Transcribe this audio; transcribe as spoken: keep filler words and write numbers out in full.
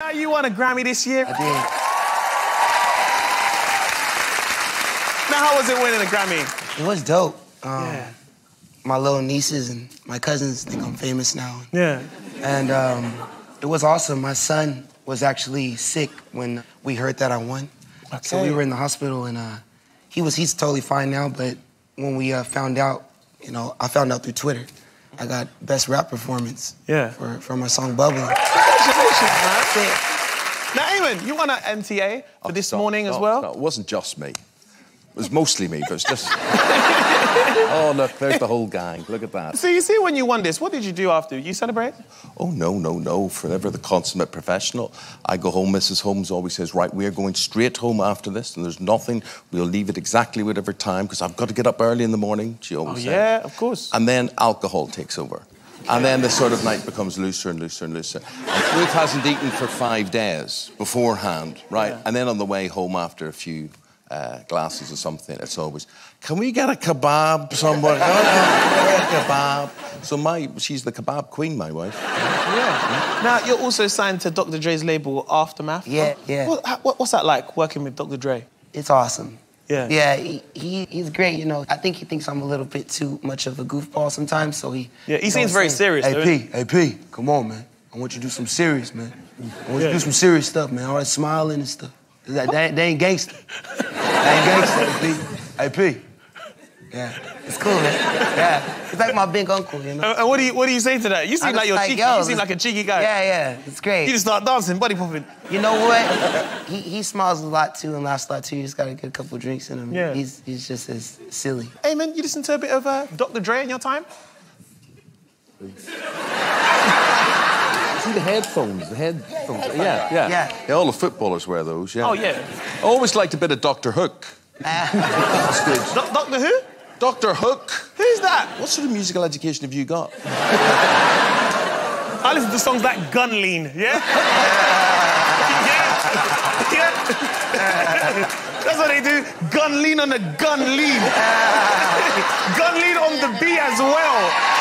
Now you won a Grammy this year. I did. Now how was it winning a Grammy? It was dope. Um, yeah. My little nieces and my cousins think I'm famous now. Yeah. And um, it was awesome. My son was actually sick when we heard that I won. Okay. So we were in the hospital and uh, he was, he's totally fine now, but when we uh, found out, you know, I found out through Twitter. I got best rap performance yeah. for, for my song Bubble. Congratulations, man. Now, Eamon, you won an M T A for oh, this stop, morning stop, as well? Stop. It wasn't just me. It was mostly me, but it's just... Oh, look, there's the whole gang. Look at that. So you see, when you won this, what did you do after? You celebrate? Oh, no, no, no. Forever the consummate professional. I go home, Missus Holmes always says, right, we're going straight home after this, and there's nothing. We'll leave at exactly whatever time, because I've got to get up early in the morning, she always says. Oh, yeah, of course. And then alcohol takes over. And then the sort of night becomes looser and looser and looser. And Ruth hasn't eaten for five days beforehand, right? Yeah. And then on the way home after a few... Uh, glasses or something, it's always, can we get a kebab somewhere? Oh, a kebab. So my, she's the kebab queen, my wife. Yeah. Now, you're also signed to Doctor Dre's label, Aftermath. Yeah, yeah. What, what, what's that like, working with Doctor Dre? It's awesome. Yeah. Yeah, he, he, he's great, you know. I think he thinks I'm a little bit too much of a goofball sometimes, so he... Yeah, he seems very serious, though. Hey, P, hey, P, come on, man. I want you to do some serious, man. I want you to do some serious stuff, man. All right, smiling and stuff. That, they, they ain't gangster. Hey, P. Yeah, it's cool, man. Yeah, it's like my big uncle, you know. And uh, what do you what do you say to that? You seem like you're like, cheeky. Yo, you seem like a cheeky guy. Yeah, yeah, it's great. You just start dancing, body popping. You know what? he he smiles a lot too and laughs a lot too. You just gotta get a couple of drinks in him. Yeah. He's he's just as silly. Hey man, you listen to a bit of uh, Doctor Dre in your time? The headphones, the headphones. Yeah, yeah, yeah. Yeah, all the footballers wear those, yeah. Oh, yeah. I always liked a bit of Doctor Hook. Uh. Doctor who? Doctor Hook. Who's that? What sort of musical education have you got? I listen to songs like Gun Lean, yeah? yeah. yeah. yeah. That's what they do. Gun Lean on the Gun Lean. Gun Lean on the B as well.